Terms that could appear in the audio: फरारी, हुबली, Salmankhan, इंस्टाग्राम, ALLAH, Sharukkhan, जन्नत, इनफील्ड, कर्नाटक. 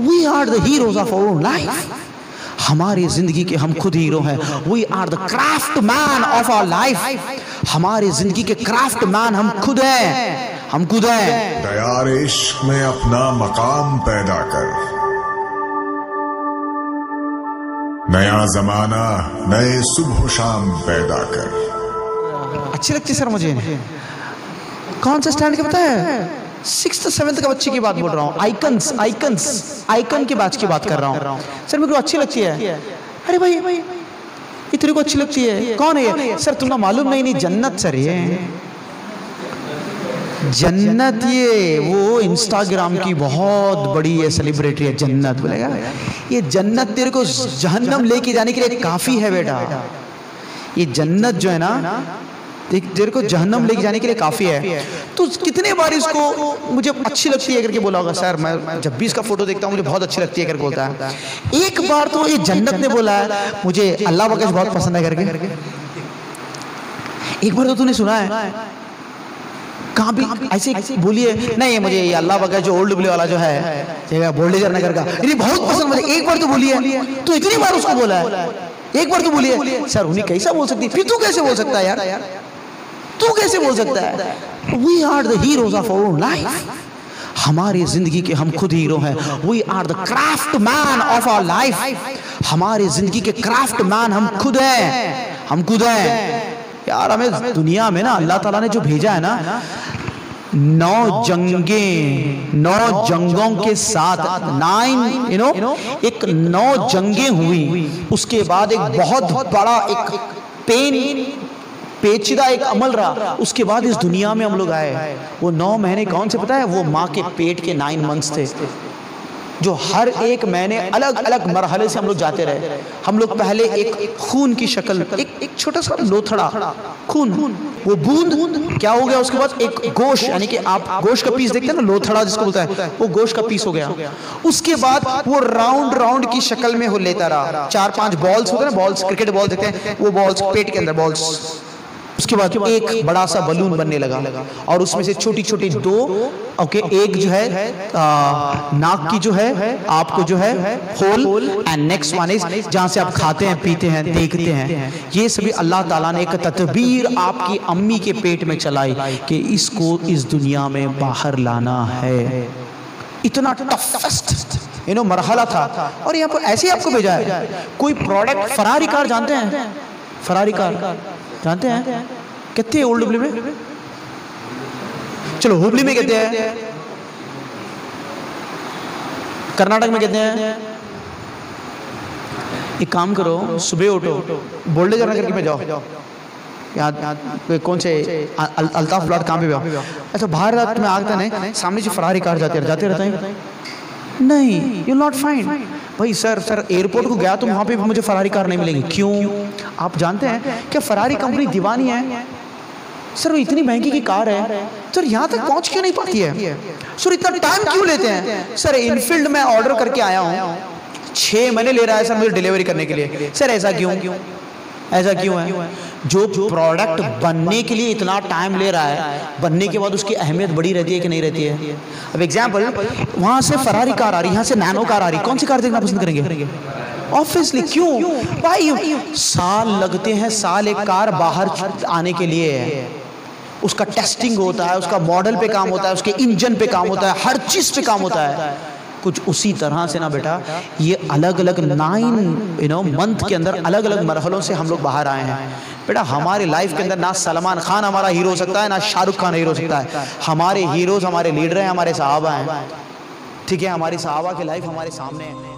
We are the heroes of our own life. हमारी जिंदगी के हम खुद हीरो हैं. We are the craft man of our life. हमारी जिंदगी के क्राफ्ट मैन हम खुद हैं, हम खुद हैं. तैयार इश्क में अपना मकाम पैदा कर. नया जमाना नए सुबह शाम पैदा कर. अच्छी लगती सर मुझे. कौन सा स्टैंड के पता है? 6th-7th के बच्चे की बात बोल रहा हूँ. आइकन के बैच की बात कर रहा हूँ सर. मेरे को अच्छी लगती है. अरे भाई ये तेरे को अच्छी लगती है? कौन है सर? तुमने मालूम नहीं जन्नत सर. ये जन्नत ये वो इंस्टाग्राम की बहुत बड़ी ये सेलिब्रिटी है. जन्नत बोलेगा ये जन्नत तेरे को जहन्नम लेके जाने के लिए काफ़ी है बेटा. ये जन्नत जो है ना तेरे को जहन्नम लेके जाने के लिए काफ़ी है. तो कितने बार इसको मुझे अच्छी लगती है करके बोला होगा सर. मैं जब भी इसका फोटो देखता हूँ मुझे बहुत अच्छी लगती है करके बोलता है. एक बार तो ये जन्नत ने बोला है मुझे अल्लाह वाकई बहुत पसंद है करके. एक बार तो तूने सुना है कहाँ भी ऐसे बोलिए नहीं मुझे ये अल्लाह वाकई जो ओल्ड बले वाला जो है बोल्डेजर नगर का ये बहुत पसंद मुझे. एक बार तो बोलिए. तो इतनी बार उसको बोला है. एक बार तो बोलिए सर. उन्हें कैसा बोल सकती फिर तू कैसे बोल सकता है यार? तू कैसे बोल सकता है? We are the heroes of our own life. हमारी जिंदगी के हम खुद हीरो हैं. We are the craft man of our life. हमारी जिंदगी के क्राफ्ट मैन हम खुद हैं, हम खुद हैं यार. हमें दुनिया में ना अल्लाह ताला ने जो भेजा है ना 9 जंगों के साथ 9 एक 9 जंगें हुई. उसके बाद एक बहुत बड़ा एक पेन पेचीदा एक अमल रहा. उसके बाद इस दुनिया में हम लोग आए. वो 9 महीने कौन से पता है? वो माँ के पेट के 9 मंथ्स थे जो हर एक महीने अलग अलग मरहले से हम लोग जाते रहे. हम लोग पहले एक खून की शक्ल एक छोटा सा लोथड़ा खून वो बूंद क्या हो गया. उसके बाद एक गोश यानी कि आप गोश का पीस देखते हैं ना लोथड़ा जिसको बोलता है वो गोश का पीस हो गया. उसके बाद वो राउंड की शक्ल में हो लेता रहा. 4-5 बॉल्स होते हैं ना बॉल्स क्रिकेट बॉल देखते हैं वो बॉल्स पेट के अंदर बॉल्स. उसके बाद एक बड़ा सा बलून बनने लगा और उसमें से छोटी छोटी 2 ओके एक जो है नाक की जो है आपको जो है whole and next one is जहाँ से आप खाते हैं पीते हैं देखते हैं. ये सभी अल्लाह ताला ने एक तदबीर आपकी अम्मी के पेट में चलाई कि इसको इस दुनिया में बाहर लाना है. इतना टफेस्ट मरहला था और यहाँ पर ऐसे ही आपको भेजा है. कोई प्रोडक्ट फरारी कार जानते हैं? फरारी कार जानते हैं कहते हैं ओल्ड हुबली में. चलो हुबली में कहते हैं, कर्नाटक में कहते हैं. एक काम करो सुबह उठो बोल्डे जाना करके में जाओ यहाँ कौन से अल्ताफ प्लाट काम पे जाओ. अच्छा बाहर रात में आगता नहीं सामने से फरारी कार जाते रहता है. नहीं यू नॉट फाइंड भाई सर एयरपोर्ट को गया तो वहाँ पे मुझे फरारी कार नहीं मिलेगी. क्यों? आप जानते हैं कि फरारी कंपनी दीवानी है सर. वो इतनी महंगी की कार है सर यहाँ तक पहुँच क्यों नहीं पाती है सर? इतना टाइम क्यों लेते हैं सर? इनफील्ड में ऑर्डर करके आया हूँ 6 महीने ले रहा है सर मुझे डिलीवरी करने के लिए सर. ऐसा क्यों है? जो प्रोडक्ट बनने के लिए इतना टाइम ले रहा है बनने के बाद उसकी अहमियत बड़ी रहती है कि नहीं रहती है? अब एग्जाम्पल वहाँ से फरारी कार आ रही यहाँ से नैनो कार आ रही कौन सी कार देखना पसंद करेंगे? ऑब्वियसली. क्यों भाई? साल लगते हैं साल एक कार बाहर आने के लिए है. उसका टेस्टिंग होता है उसका मॉडल पे काम होता है उसके इंजन पे काम होता है हर चीज़ पे काम होता है. कुछ उसी तरह से ना बेटा ये अलग अलग 9 मंथ के अंदर अलग अलग मरहलों से हम लोग बाहर आए हैं बेटा. हमारे लाइफ के अंदर ना सलमान खान हमारा हीरो हो सकता है ना शाहरुख खान हीरो हो सकता है. हमारे हीरोज हमारे लीडर हैं हमारे साहबा हैं. ठीक है हमारी साहबा की लाइफ हमारे सामने